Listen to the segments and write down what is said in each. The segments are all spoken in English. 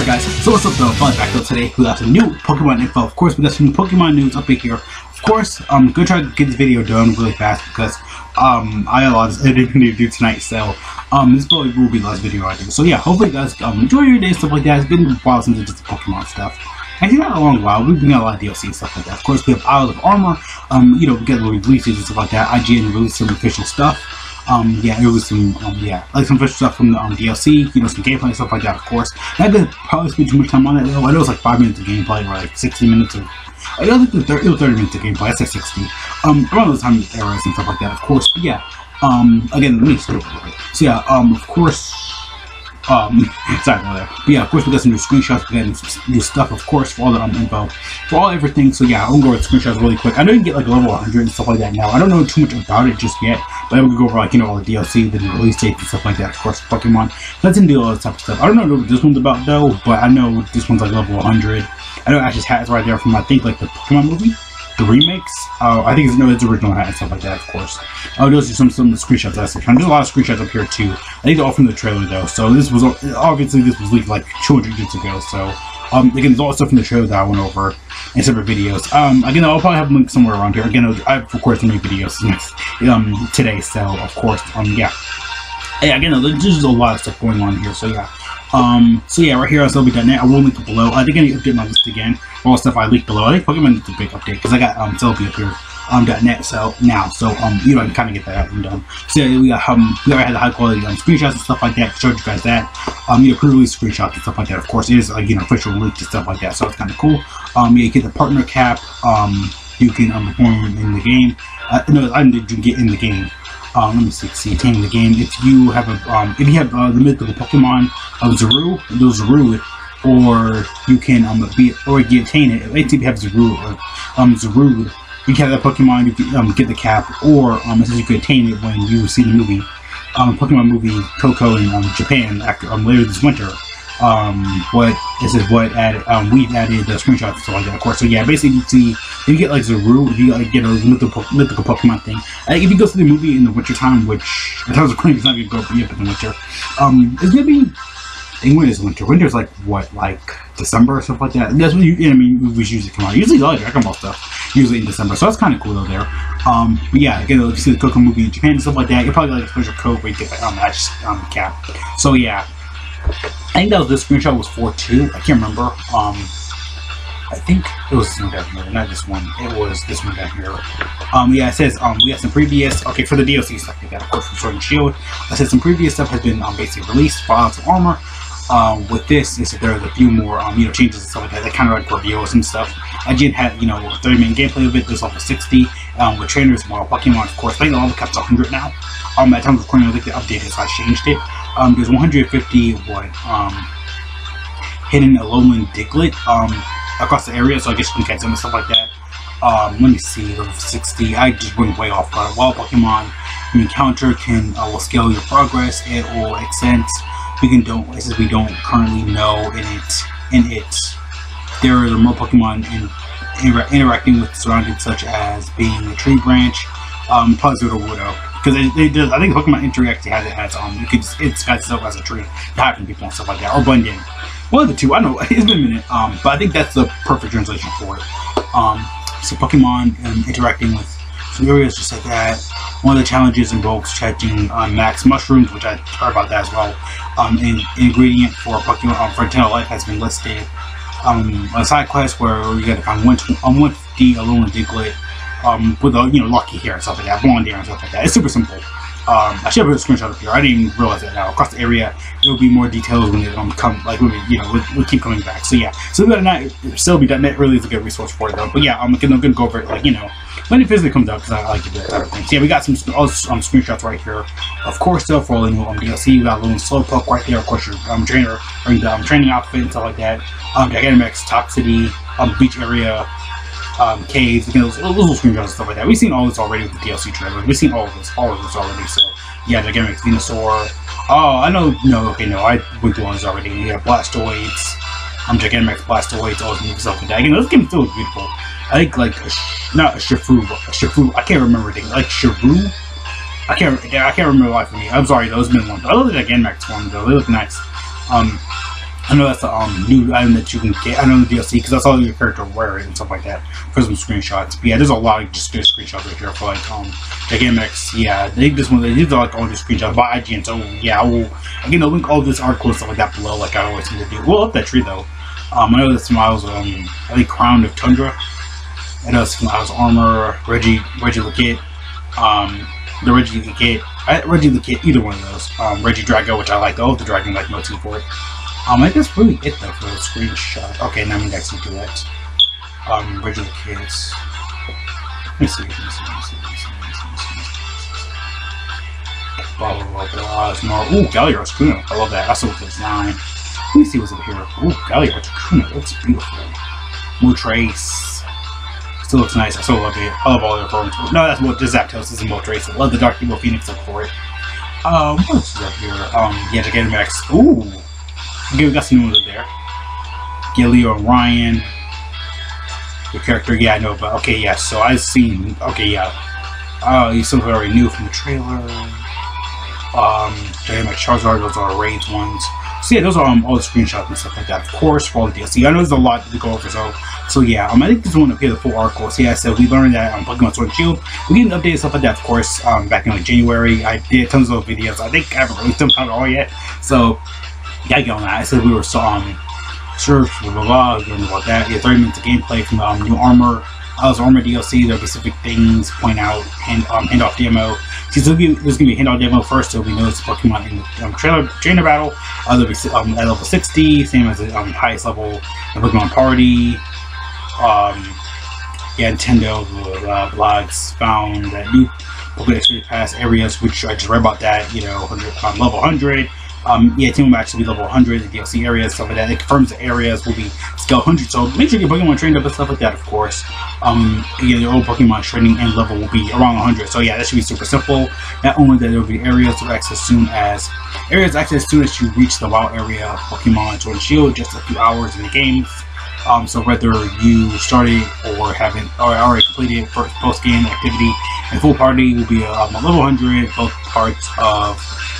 Alright guys, so what's up though, finally back though today, we got some new Pokemon info, of course we got some new Pokemon news up in here, of course, I'm gonna try to get this video done really fast because, I had a lot of editing to do tonight, so, this probably will be the last video I do, so yeah, hopefully you guys, enjoy your day, stuff like that. It's been a while since I did the Pokemon stuff, actually not a long while, we've been getting a lot of DLC and stuff like that. Of course we have Isles of Armor, you know, we get little releases and stuff like that, IGN released some official stuff. Yeah, it was some, like some fresh stuff from the DLC, you know, some gameplay and stuff like that, of course. Not gonna probably spend too much time on it, though. I know it was like 5 minutes of gameplay, or like 60 minutes of, I don't think it was 30 minutes of gameplay, I said 60. Around those time errors and stuff like that, of course, but yeah, again, let me just do it right. So yeah, of course, sorry about that. But yeah, of course we got some new screenshots, we got some new stuff, of course, for all the info, for all everything. So yeah, I'm gonna go with screenshots really quick. I know you can get like level 100 and stuff like that now. I don't know too much about it just yet, but I'm gonna go over like, you know, all the DLC, the release dates and stuff like that, of course, Pokemon. Let's do all this type of stuff. I don't know what this one's about though, but I know this one's like level 100. I know Ash's hat is right there from, I think, like the Pokemon movie, the remakes. I think it's, no, it's original hat and stuff like that, of course. Oh, those are some of the screenshots I saw. There's a lot of screenshots up here too. I think they're all from the trailer though. So this was obviously this was leaked like 200 years ago. So again, there's all stuff from the trailer that I went over in separate videos. Again, I'll probably have a link somewhere around here. Again, I've recorded some new videos today. So of course, yeah. Yeah, again, there's just a lot of stuff going on here. So yeah. So yeah, right here on Celebi.net, I will link it below. I think I need to update my list again, all the stuff I leaked below. I think Pokemon needs a big update, because I got, Celebi up here, .net, so, now, so, you know, I can kind of get that out and done. So yeah, we already had the high quality, screenshots and stuff like that, showed you guys that, you know, pre-release screenshots and stuff like that, of course, it is, like, you know, official leaked and stuff like that, so it's kind of cool. Yeah, you get the partner cap, you can, perform in the game, no, I didn't get in the game. Let me see, in the game, if you have a, if you have, the mythical Pokemon of Zeru, you'll Zeru it, or you can, you attain it, if you have Zeru, or, Zeru, you can have that Pokemon, you can, get the cap, or, it says you can attain it when you see the movie, Pokemon movie Coco in, Japan, after, later this winter, we've added the screenshots and stuff like that, of course. So yeah, basically you see, if you get like Zeru, if you like get a mythical Pokemon thing, if you go through the movie in the winter time, which I thought was recording, it's not gonna go up in the winter, it's gonna be, England is winter. Winter's like what, like December or stuff like that. That's when you know, I mean, movies usually come out. Usually all Dragon Ball stuff, usually in December. So that's kind of cool though there. But yeah, again, if you see the Coco movie in Japan and stuff like that, you're probably like a special code where you get cap. So yeah. I think that was this screenshot was for too. I can't remember. I think it was this one down here, not this one. It was this one down here. Yeah, it says we have some previous for the DLC stuff we got, of course, from Sword and Shield. I said some previous stuff has been basically released, Isles of Armor. With this, is that there's a few more you know, changes and stuff like that. That kind of like reveals and stuff. IGN had, you know, 30-minute gameplay of it. There's level 60 with trainers, more Pokemon, of course. I think all the caps 100 now. At time of recording, I think they updated it, so I changed it. There's 150 hidden Alolan Diglett across the area, so I guess you can catch them and stuff like that. Let me see, level 60. I just went way off. But wild Pokemon you encounter can will scale your progress. It will extend. We don't currently know in it. There are more Pokemon interacting with surroundings, such as being a tree branch, Puzzle or Widow. Because I think Pokemon interact has it has it's got itself as a tree, hacking people and stuff like that, or blending. One of the two, I know it's been a minute, but I think that's the perfect translation for it. So Pokemon interacting with some areas just like that. One of the challenges involves catching Max Mushrooms, which I heard about that as well. An ingredient for Pokemon for Eternal Life has been listed. A side quest where you got to find 150 Alolan Diglett with a lucky hair and stuff like that, blonde hair and stuff like that. It's super simple. I should have a screenshot up here. I didn't even realize that now. Across the area, there will be more details when it come, like when we, we'll keep coming back. So yeah, so Celebi.net really is a good resource for it though. But yeah, I'm gonna go over it like when it physically comes out because I like to do that type of thing. So yeah, we got some screenshots right here. Of course, though, for all the new DLC, we got a little Slowpoke right there. Of course, your trainer or the training outfit and stuff like that. Gigantamax Toxicity, beach area. Caves, those little screenshots and stuff like that. We've seen all this already with the DLC trailer. We've seen all of this already. So yeah, the Gigantamax Venusaur. Oh, I know. No, I went through all this already. You have Blastoids. Gigantamax Blastoids. All this new stuff like that. This game still looks beautiful. I think like Shifu. I can't remember anything. Like Shifu. I can't remember a lot for me. I'm sorry, those been one. I love the Gigantamax one though. They look nice. I know that's a new item that you can get. I know the DLC, because that's all your character wears and stuff like that for some screenshots. But yeah, there's a lot of just good screenshots right here for like Gigantamax. Yeah, I think this one, these are like all the screenshots by IGN. So yeah, again, I'll link all this article and stuff like that below, like I always seem to do. We'll up that tree though. I know this from Isles of I think Crown of Tundra. I know it's from Isles of Armor, Regieleki, the Regieleki. Regieleki, either one of those. Regidrago, which I like. Oh, the dragon like motif for it. I think that's really it though for the screenshot. Okay, now we can actually do that. Regieleki. Let me see. Blah blah blah blah. It's more. Ooh, Galarian Articuno. I love that. I saw the design. Let me see what's up here. Ooh, Galarian Articuno. Looks beautiful. Moltres. Still looks nice. I so love it. I love all their forms. No, that's what Zapdos is in Moltres. I love the Dark Evil Phoenix look for it. What else is up here? Yeah, Gigantamax. Ooh, okay, we got some new ones up there. Gilly or Ryan. Your character, yeah, I know, but okay, yeah. So I've seen. Okay, yeah. You still already knew from the trailer. Dynamax Charizard. Those are raids ones. So yeah, those are all the screenshots and stuff like that. Of course, for all the DLC. I know there's a lot to go over, so yeah. I think this one up here, the full article. So yeah, I said we learned that on Pokemon Sword and Shield. We didn't update stuff like that, of course. Back in like January, I did tons of videos. I think I haven't released them at all yet. So yeah, I get on that. I said we were surf, blah blah blah. We learned about that. Yeah, 30 minutes of gameplay from new armor. Armor DLC, there are specific things, point out, and handoff demo. See, there's going to be a handoff demo first, so we know it's Pokemon in the trainer battle. There'll be at level 60, same as the highest level in Pokemon Party. Yeah, Nintendo blogs found that new Pokemon Expansion Pass areas, which I just read about that, you know, level 100. Yeah, team will actually be level 100, the DLC areas, stuff like that. It confirms the areas will be scale 100, so make sure your Pokemon trained up and stuff like that, of course. Yeah, your old Pokemon training and level will be around 100, so yeah, that should be super simple. Not only that, there will be areas to access as soon as you reach the wild area of Pokemon Sword and Shield, just a few hours in the game. So whether you started or haven't or already completed first post-game activity, and full party will be a level 100. Both parts of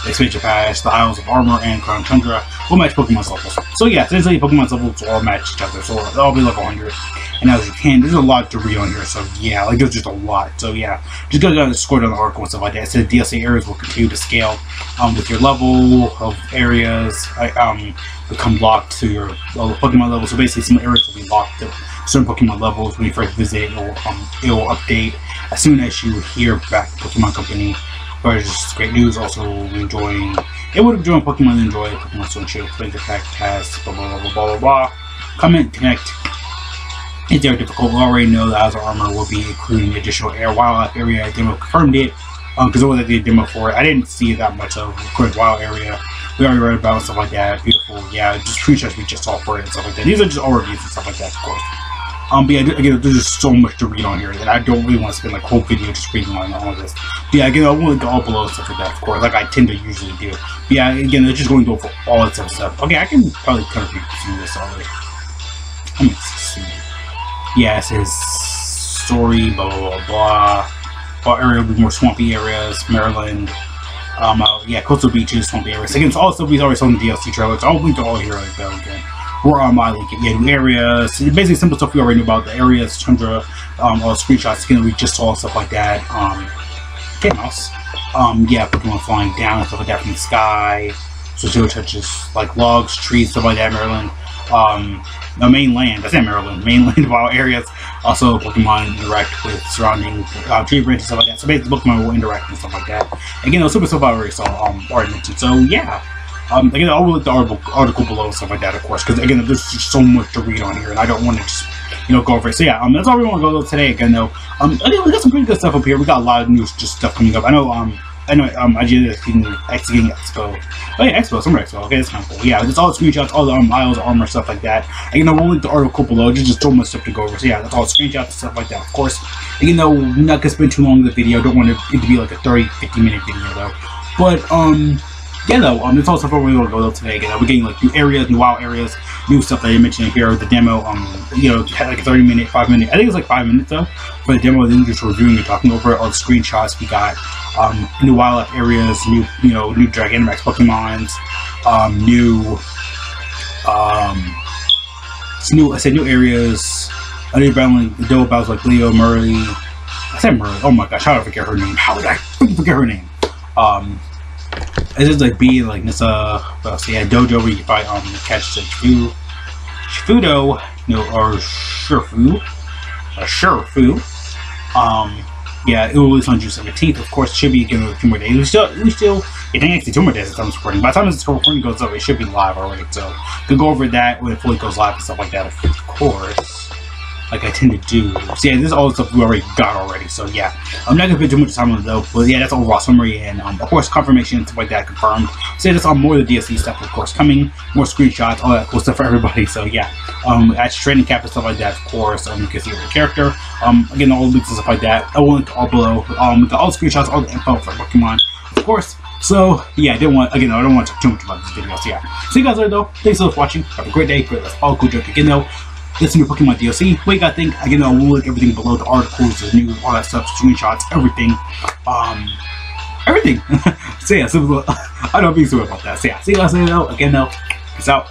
Expansion Pass, the Isles of Armor and Crown Tundra will match Pokemon's levels. So yeah, essentially Pokemon's levels will all match each other, so they'll all be level 100. And as you can, there's a lot to read on here, so yeah, like there's just a lot. So yeah, just go down the score down the article and stuff like that. It says DLC areas will continue to scale with your level of areas become locked to your Pokemon level. So basically, some areas will be locked to certain Pokemon levels when you first visit. It will update as soon as you hear back Pokemon Company. But it's just great news. Also, it would have joined Pokemon and enjoy Pokemon Sword and Shield, play the fact cast, blah blah blah blah blah blah. Comment, connect. If they're difficult, we already know the Isles of Armor will be including additional air wildlife area. I demo confirmed it because it was a demo for it. I didn't see that much of the wild area. We already read about stuff like that. Beautiful, yeah. Just screenshots we just saw for it and stuff like that. These are just all reviews and stuff like that, of course. But yeah, again, there's just so much to read on here that I don't really want to spend like whole video just reading on all of this. But yeah, again, I will link all below and stuff like that, of course, like I tend to usually do. But yeah, again, they're just going to go for all that stuff. Okay, I can probably kind of do this already. Let me see. Yeah, it says story, blah blah blah blah. Our area will be more swampy areas, Maryland. Yeah, coastal beaches, swampy areas. Again, it's all stuff we've already saw in the DLC trailers. I'll link to all here like that again. We're on my link. Yeah, new areas. Basically, simple stuff we already knew about. The areas, Tundra, all screenshots. Again, we just saw stuff like that. Game house. Yeah, Pokemon flying down, stuff like that from the sky. So Zero touches like logs, trees, stuff like that. Maryland. No, mainland. That's not Maryland. Mainland wild areas. Also, Pokemon interact with surrounding tree branches, stuff like that. So basically, Pokemon will interact and stuff like that. Again, it was super stuff I already saw already mentioned. So yeah. Again, I'll link the article below and stuff like that, of course, because again, there's just so much to read on here, and I don't want to just, you know, go over it. So yeah, that's all we want to go over today. Again, though, again, we got some pretty good stuff up here. We got a lot of new just stuff coming up. I know, IGN Expo. Oh yeah, Expo, Summer Expo. Okay, that's kind of cool. Yeah, just all the screenshots, all the Isles of Armor, stuff like that. Again, I will link the article below. There's just so much stuff to go over. So yeah, that's all the screenshots and stuff like that, of course. Again, though, I'm not gonna spend too long in the video. I don't want it to be like a 30-50 minute video though. But yeah, though, it's all stuff we're going to go over today. Again, we're getting like new areas, new wild areas, new stuff that I mentioned here. The demo, you know, had like a 30-minute, 5-minute. I think it's like 5 minutes though. For the demo, then just reviewing and talking over all the screenshots we got. New wildlife areas, new Gigantamax Pokemons, new New areas, double battles like Leo, Murray. I said Murray. Oh my gosh, how did I forget her name? How did I forget her name? It's just like being like this dojo where you can fight catch the Shifudo, or Shurfu. Yeah, it will release on June 17th. Of course, it should be given a few more days. It ain't actually 2 more days at the time of recording. By the time this recording goes up, it should be live already. So, we'll go over that when it fully goes live and stuff like that, of course. Like I tend to do. So, yeah, this is all the stuff we already got already. So, yeah. I'm not going to put too much time on it, though. But, yeah, that's overall summary. And, of course, confirmation and stuff like that confirmed. So, yeah, that's all more of the DLC stuff, of course, coming. More screenshots, all that cool stuff for everybody. So, yeah. That's training cap and stuff like that, of course. You can see your character. Again, all the links and stuff like that. I will link all below. All the screenshots, all the info for Pokemon, of course. So, yeah, I don't want to talk too much about this video. So, yeah. See you guys later, though. Thanks for watching. Have a great day. That's all cool joke again, though. This new Pokemon DLC. What you gotta think? Again, I will link everything below, the articles, the news, all that stuff, screenshots, everything. Everything. So yeah, I don't know if you can about that. So yeah, see you guys later though. Again though, peace out.